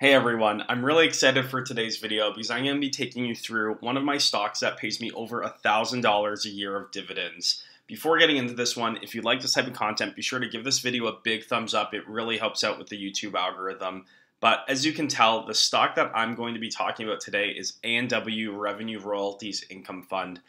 Hey everyone, I'm really excited for today's video because I'm going to be taking you through one of my stocks that pays me over $1,000 a year of dividends. Before getting into this one, if you like this type of content, be sure to give this video a big thumbs up. It really helps out with the YouTube algorithm. But as you can tell, the stock that I'm going to be talking about today is A&W Revenue Royalties Income Fund.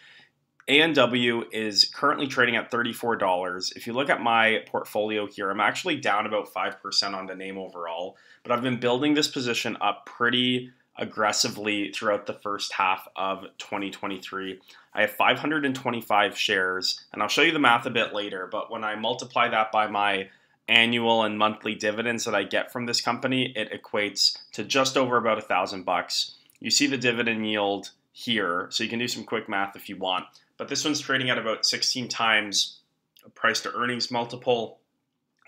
A&W is currently trading at $34. If you look at my portfolio here, I'm actually down about 5% on the name overall, but I've been building this position up pretty aggressively throughout the first half of 2023. I have 525 shares, and I'll show you the math a bit later, but when I multiply that by my annual and monthly dividends that I get from this company, it equates to just over about $1,000. You see the dividend yield here, so you can do some quick math if you want. But this one's trading at about 16 times a price to earnings multiple.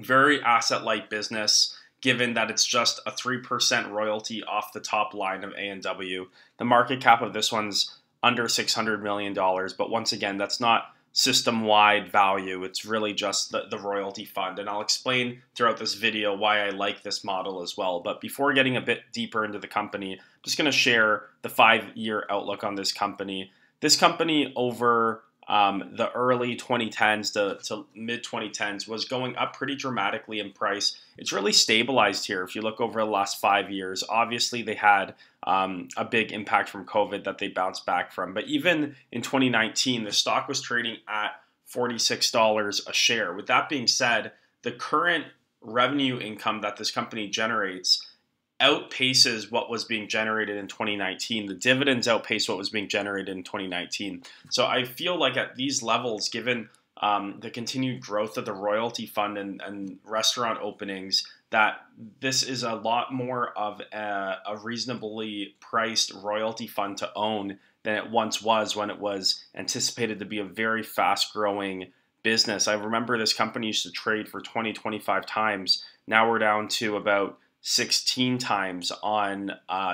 Very asset-light business, given that it's just a 3% royalty off the top line of A&W. The market cap of this one's under $600 million, but once again, that's not system-wide value. It's really just the royalty fund, and I'll explain throughout this video why I like this model as well. But before getting a bit deeper into the company, I'm just going to share the 5-year outlook on this company. This company over the early 2010s to mid-2010s was going up pretty dramatically in price. It's really stabilized here if you look over the last 5 years. Obviously, they had a big impact from COVID that they bounced back from. But even in 2019, the stock was trading at $46 a share. With that being said, the current revenue income that this company generates outpaces what was being generated in 2019. The dividends outpace what was being generated in 2019. So I feel like at these levels, given the continued growth of the royalty fund and restaurant openings, that this is a lot more of a reasonably priced royalty fund to own than it once was when it was anticipated to be a very fast-growing business. I remember this company used to trade for 20, 25 times. Now we're down to about 16 times on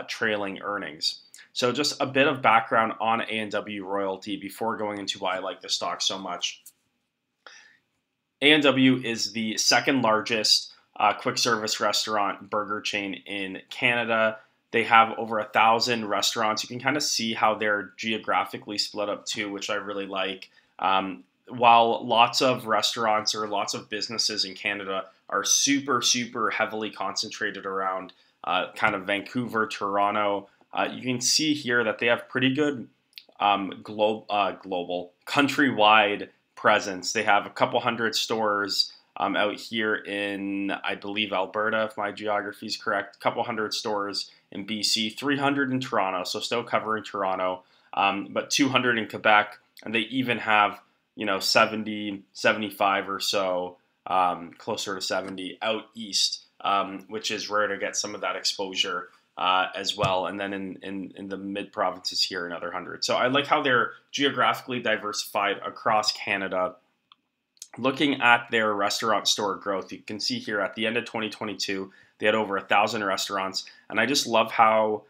trailing earnings. So just a bit of background on A&W Royalty before going into why I like the stock so much. A&W is the second largest quick service restaurant burger chain in Canada. They have over 1,000 restaurants. You can kind of see how they're geographically split up too, which I really like. While lots of restaurants or lots of businesses in Canada are super heavily concentrated around kind of Vancouver, Toronto, you can see here that they have pretty good global, countrywide presence. They have a couple hundred stores out here in, I believe, Alberta, if my geography is correct, a couple hundred stores in BC, 300 in Toronto, so still covering Toronto, but 200 in Quebec, and they even have, you know, 70, 75 or so, closer to 70 out east, which is rare to get some of that exposure as well. And then in the mid-provinces here, another 100. So I like how they're geographically diversified across Canada. Looking at their restaurant store growth, you can see here at the end of 2022, they had over 1,000 restaurants. And I just love how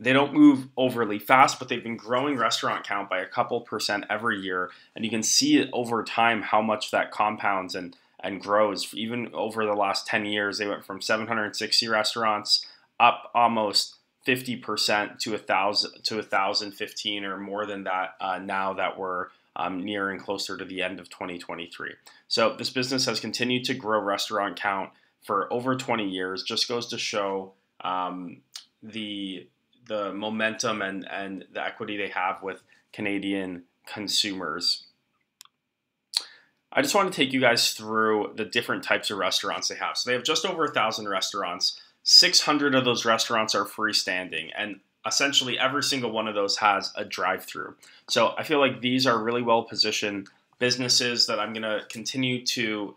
they don't move overly fast, but they've been growing restaurant count by a couple % every year. And you can see over time how much that compounds and grows. Even over the last 10 years, they went from 760 restaurants up almost 50% to 1,015 or more than that now that we're nearing closer to the end of 2023. So this business has continued to grow restaurant count for over 20 years. Just goes to show the momentum and the equity they have with Canadian consumers. I just want to take you guys through the different types of restaurants they have. So they have just over 1,000 restaurants. 600 of those restaurants are freestanding, and essentially every single one of those has a drive-through. So I feel like these are really well-positioned businesses that I'm going to continue to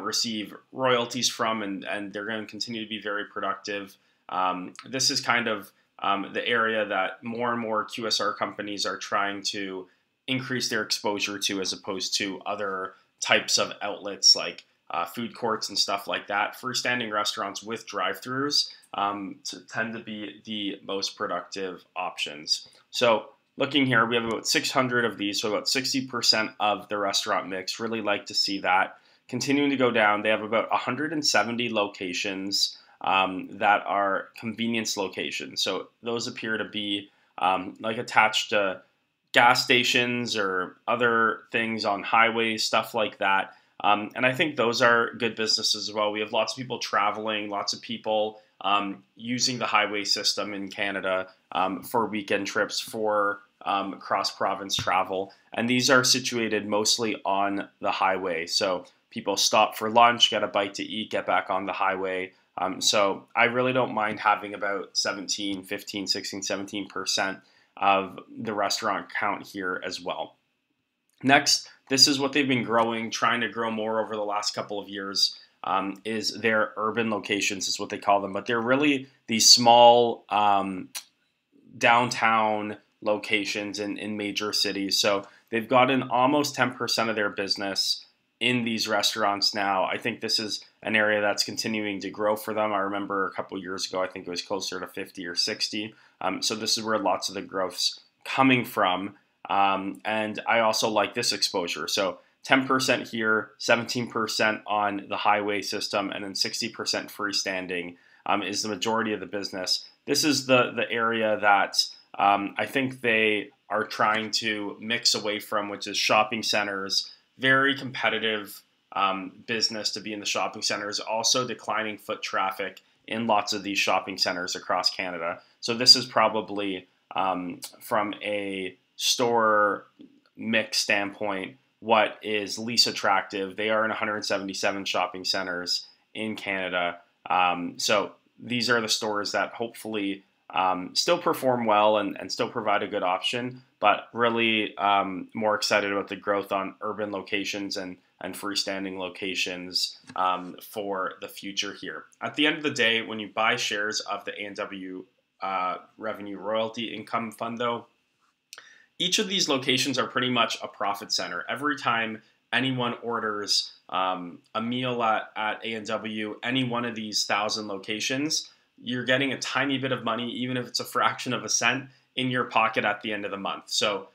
receive royalties from, and they're going to continue to be very productive. This is kind of the area that more and more QSR companies are trying to increase their exposure to, as opposed to other types of outlets like food courts and stuff like that. Freestanding restaurants with drive-thrus tend to be the most productive options. So looking here, we have about 600 of these, so about 60% of the restaurant mix. Really like to see that. Continuing to go down, they have about 170 locations. that are convenience locations. So those appear to be like attached to gas stations or other things on highways, stuff like that. And I think those are good businesses as well. We have lots of people traveling, lots of people using the highway system in Canada for weekend trips, for cross-province travel. And these are situated mostly on the highway. So people stop for lunch, get a bite to eat, get back on the highway. So I really don't mind having about 17%, 15%, 16%, 17% of the restaurant count here as well. Next, this is what they've been growing, trying to grow more over the last couple of years, is their urban locations, is what they call them. But they're really these small downtown locations in major cities. So they've gotten almost 10% of their business in these restaurants now. I think this is an area that's continuing to grow for them. I remember a couple of years ago, I think it was closer to 50 or 60. So this is where lots of the growth's coming from. And I also like this exposure. So 10% here, 17% on the highway system, and then 60% freestanding is the majority of the business. This is the area that I think they are trying to mix away from, which is shopping centers. Very competitive business to be in the shopping centers, also declining foot traffic in lots of these shopping centers across Canada. So this is probably from a store mix standpoint, what is least attractive. They are in 177 shopping centers in Canada. So these are the stores that hopefully still perform well and still provide a good option, but really more excited about the growth on urban locations and freestanding locations for the future here. At the end of the day, when you buy shares of the A&W Revenue Royalty Income Fund though, each of these locations are pretty much a profit center. Every time anyone orders a meal at A&W, any one of these 1,000 locations, you're getting a tiny bit of money, even if it's a fraction of a cent, in your pocket at the end of the month. So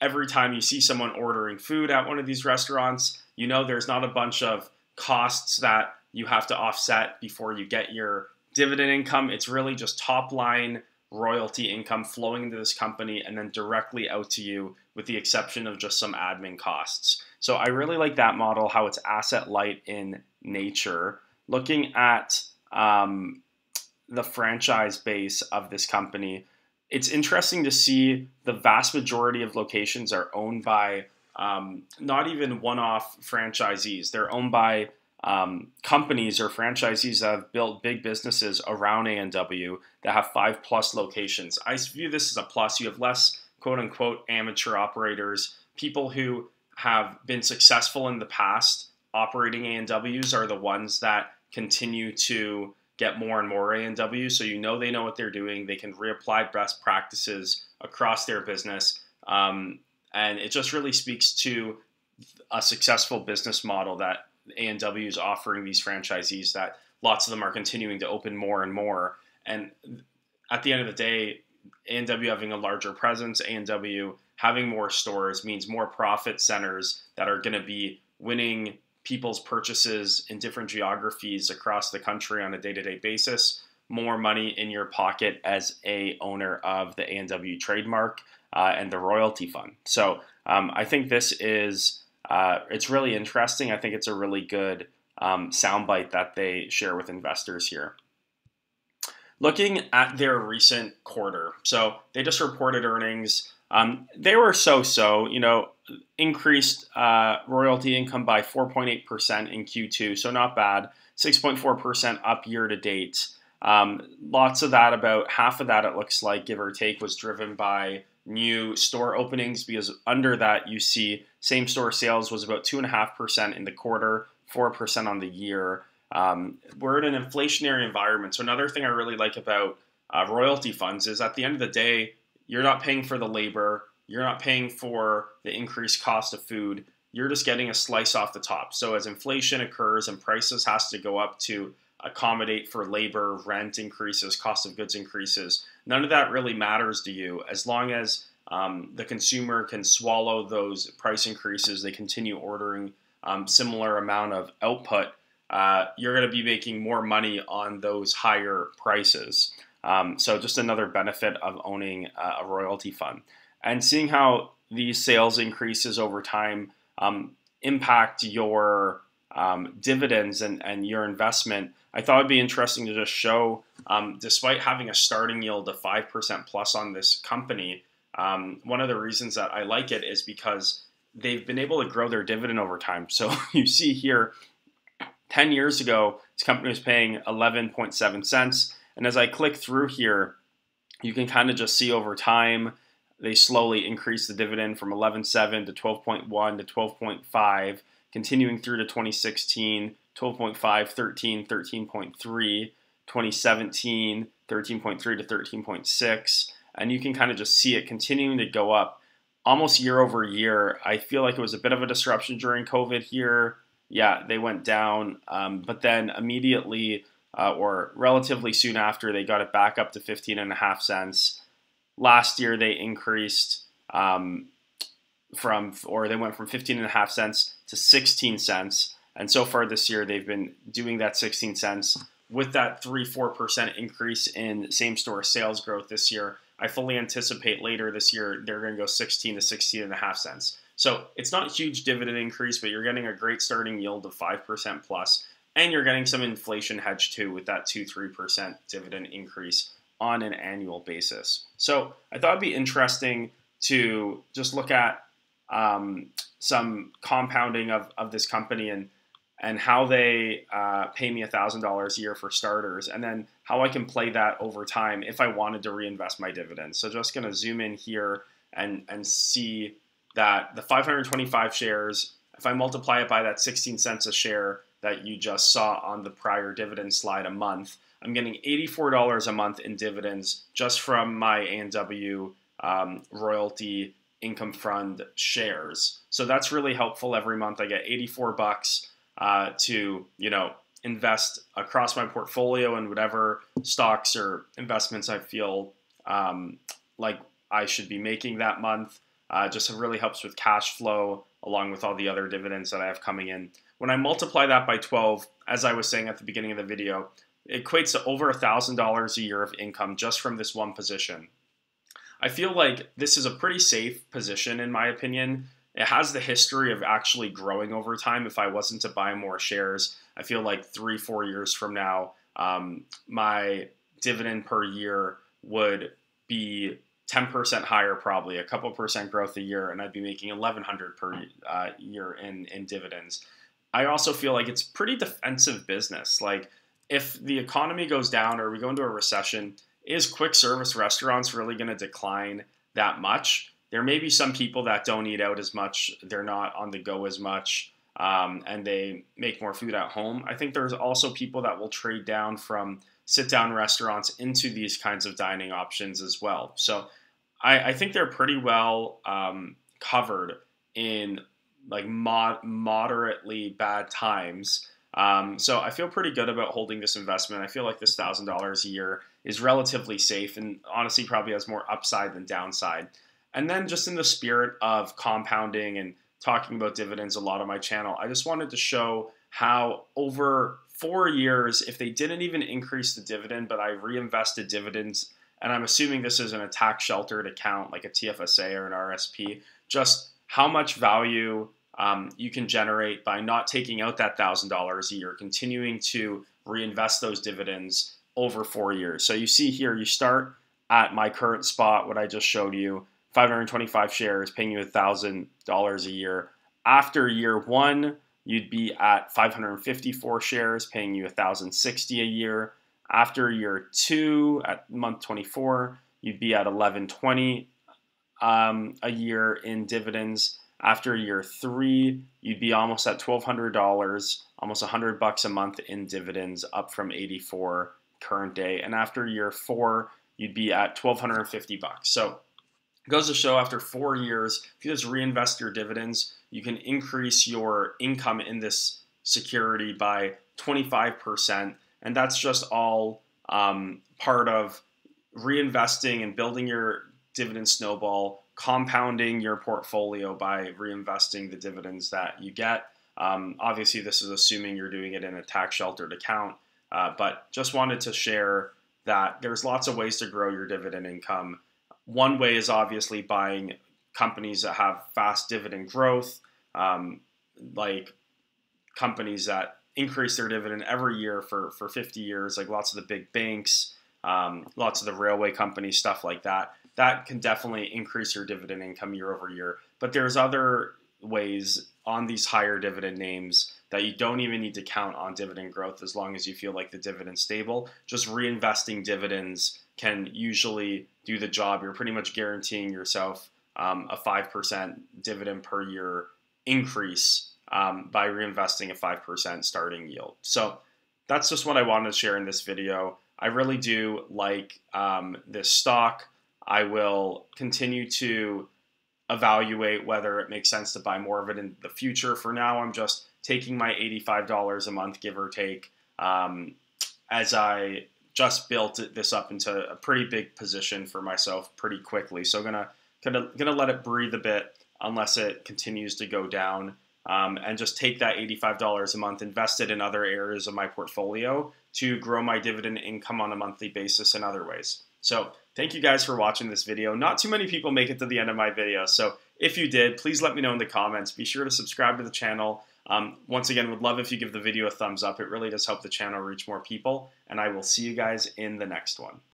every time you see someone ordering food at one of these restaurants, you know there's not a bunch of costs that you have to offset before you get your dividend income. It's really just top line royalty income flowing into this company and then directly out to you, with the exception of just some admin costs. So I really like that model, how it's asset light in nature. Looking at the franchise base of this company, it's interesting to see the vast majority of locations are owned by not even one-off franchisees. They're owned by companies or franchisees that have built big businesses around A&W that have 5+ locations. I view this as a plus. You have less quote-unquote amateur operators. People who have been successful in the past operating A&Ws are the ones that continue to get more and more A&W. So you know they know what they're doing. They can reapply best practices across their business. And it just really speaks to a successful business model that A&W is offering these franchisees, that lots of them are continuing to open more and more. And at the end of the day, A&W having a larger presence, A&W having more stores means more profit centers that are going to be winning people's purchases in different geographies across the country on a day-to-day basis, more money in your pocket as a owner of the A&W trademark and the royalty fund. So I think this is, it's really interesting. I think it's a really good soundbite that they share with investors here. Looking at their recent quarter. So they just reported earnings. They were so-so, you know, increased royalty income by 4.8% in Q2, so not bad. 6.4% up year to date. Lots of that, about half of that, it looks like, give or take, was driven by new store openings, because under that you see same store sales was about 2.5% in the quarter, 4% on the year. We're in an inflationary environment. So another thing I really like about royalty funds is at the end of the day, you're not paying for the labor. You're not paying for the increased cost of food. You're just getting a slice off the top. So as inflation occurs and prices has to go up to accommodate for labor, rent increases, cost of goods increases, none of that really matters to you. As long as the consumer can swallow those price increases, they continue ordering similar amount of output, you're going to be making more money on those higher prices. So just another benefit of owning a royalty fund. And seeing how these sales increases over time impact your dividends and your investment, I thought it'd be interesting to just show, despite having a starting yield of 5% plus on this company, one of the reasons that I like it is because they've been able to grow their dividend over time. So you see here, 10 years ago, this company was paying 11.7 cents. And as I click through here, you can kind of just see over time, they slowly increase the dividend from 11.7 to 12.1 to 12.5, continuing through to 2016, 12.5, 13, 13.3, 2017, 13.3 to 13.6. And you can kind of just see it continuing to go up almost year over year. I feel like it was a bit of a disruption during COVID here. Yeah, they went down, but then immediately or relatively soon after, they got it back up to 15.5 cents. Last year, they increased they went from 15.5 cents to 16 cents. And so far this year, they've been doing that 16 cents with that 3-4% increase in same-store sales growth this year. I fully anticipate later this year, they're going to go 16 to 16.5 cents. So it's not a huge dividend increase, but you're getting a great starting yield of 5% plus, and you're getting some inflation hedge too with that 2-3% dividend increase on an annual basis. So I thought it'd be interesting to just look at some compounding of this company and how they pay me $1,000 a year for starters, and then how I can play that over time if I wanted to reinvest my dividends. So just gonna zoom in here and see that the 525 shares, if I multiply it by that 16 cents a share that you just saw on the prior dividend slide a month, I'm getting $84 a month in dividends just from my A&W Royalty Income Fund shares. So that's really helpful every month. I get 84 bucks to, you know, invest across my portfolio and whatever stocks or investments I feel like I should be making that month. Just really helps with cash flow along with all the other dividends that I have coming in. When I multiply that by 12, as I was saying at the beginning of the video, it equates to over $1,000 a year of income just from this one position. I feel like this is a pretty safe position in my opinion. It has the history of actually growing over time. If I wasn't to buy more shares, I feel like 3-4 years from now, my dividend per year would be 10% higher, probably a couple % growth a year, and I'd be making $1,100 per year in dividends. I also feel like it's pretty defensive business. Like if the economy goes down or we go into a recession, is quick service restaurants really going to decline that much? There may be some people that don't eat out as much, they're not on the go as much, and they make more food at home. I think there's also people that will trade down from sit-down restaurants into these kinds of dining options as well. So I think they're pretty well covered in like moderately bad times. So I feel pretty good about holding this investment. I feel like this $1,000 a year is relatively safe and honestly probably has more upside than downside. And then just in the spirit of compounding and talking about dividends a lot on my channel, I just wanted to show how over 4 years, if they didn't even increase the dividend, but I reinvested dividends, and I'm assuming this is in a tax sheltered account like a TFSA or an RSP, just how much value you can generate by not taking out that $1,000 a year, continuing to reinvest those dividends over 4 years. So you see here, you start at my current spot, what I just showed you, 525 shares, paying you $1,000 a year. After year one, you'd be at 554 shares, paying you $1,060 a year. After year two, at month 24, you'd be at 1,120 a year in dividends. After year three, you'd be almost at $1,200, almost 100 bucks a month in dividends, up from 84 current day. And after year four, you'd be at 1,250 bucks. So it goes to show after 4 years, if you just reinvest your dividends, you can increase your income in this security by 25%. And that's just all part of reinvesting and building your dividend snowball, compounding your portfolio by reinvesting the dividends that you get. Obviously, this is assuming you're doing it in a tax sheltered account, but just wanted to share that there's lots of ways to grow your dividend income. One way is obviously buying companies that have fast dividend growth, like companies that increase their dividend every year for 50 years, like lots of the big banks, lots of the railway companies, stuff like that. That can definitely increase your dividend income year over year. But there's other ways on these higher dividend names that you don't even need to count on dividend growth as long as you feel like the dividend's stable. Just reinvesting dividends can usually do the job. You're pretty much guaranteeing yourself a 5% dividend per year increase by reinvesting a 5% starting yield. So that's just what I wanted to share in this video. I really do like this stock. I will continue to evaluate whether it makes sense to buy more of it in the future. For now, I'm just taking my $85 a month, give or take, as I just built this up into a pretty big position for myself pretty quickly. So gonna let it breathe a bit unless it continues to go down, and just take that $85 a month, invest it in other areas of my portfolio to grow my dividend income on a monthly basis in other ways. So thank you guys for watching this video. Not too many people make it to the end of my video. So if you did, please let me know in the comments. Be sure to subscribe to the channel. Once again, would love if you give the video a thumbs up. It really does help the channel reach more people. And I will see you guys in the next one.